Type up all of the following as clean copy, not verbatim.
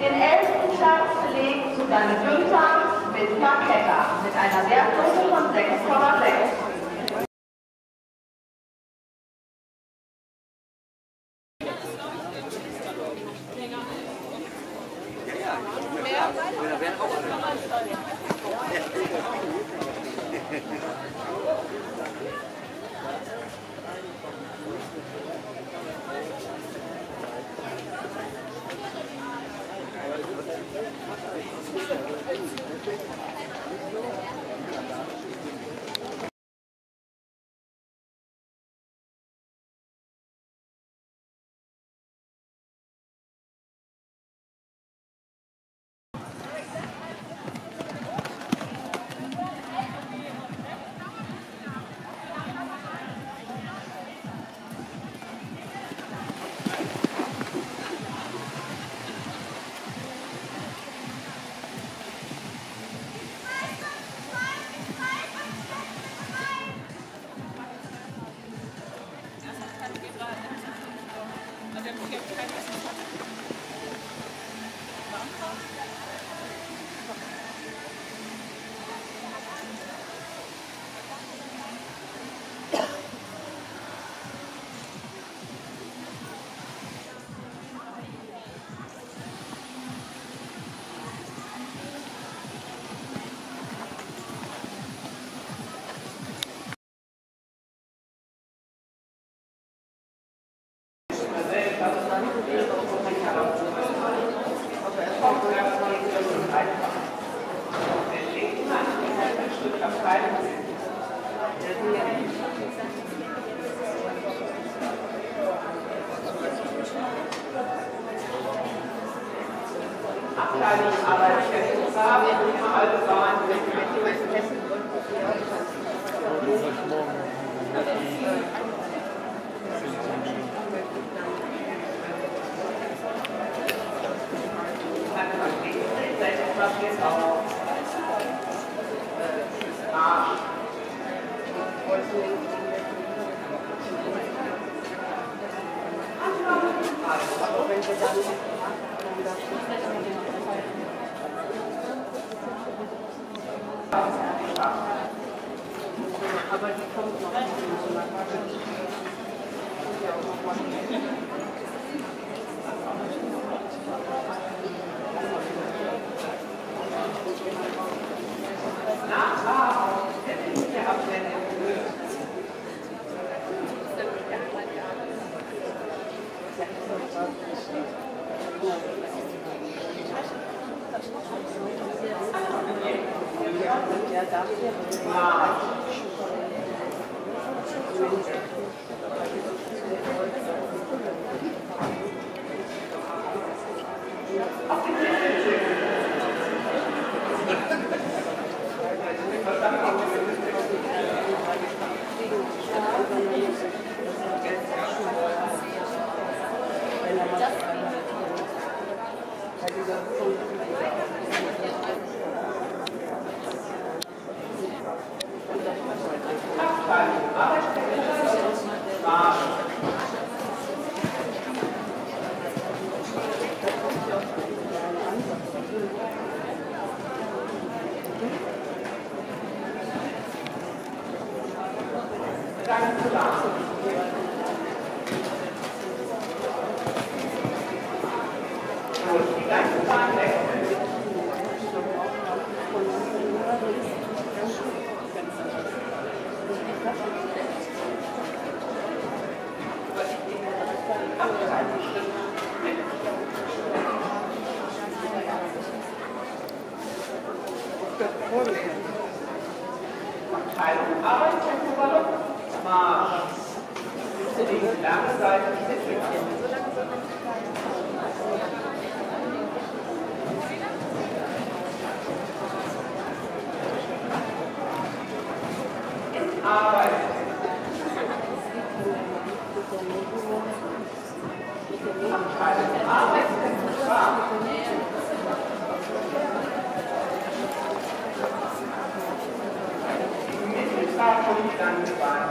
Den 11. Platz belegt Susanne Günther mit Marketta mit einer Wertnote von 6,6.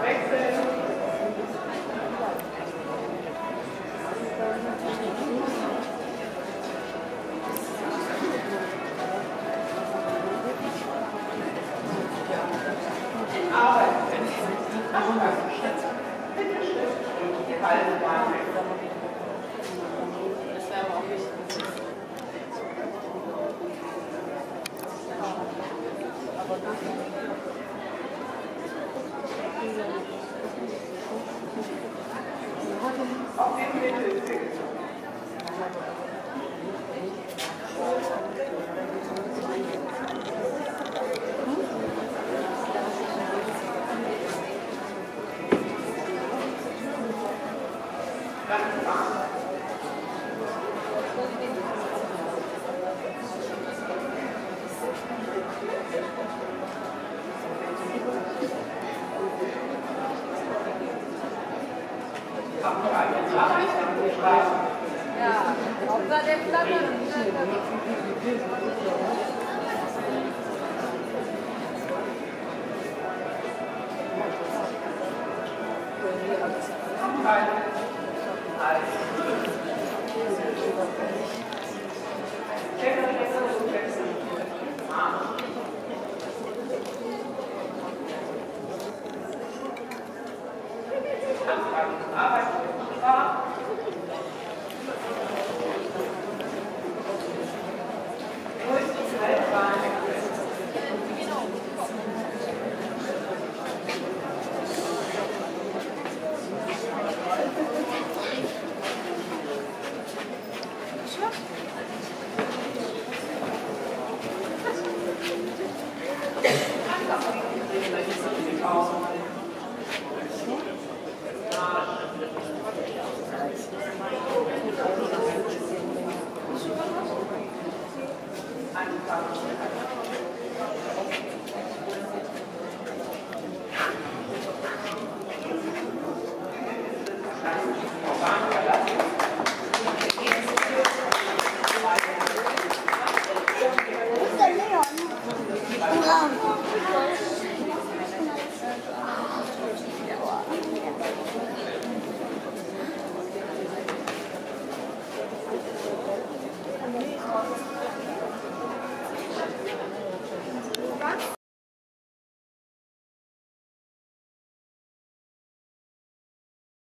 Wechseln.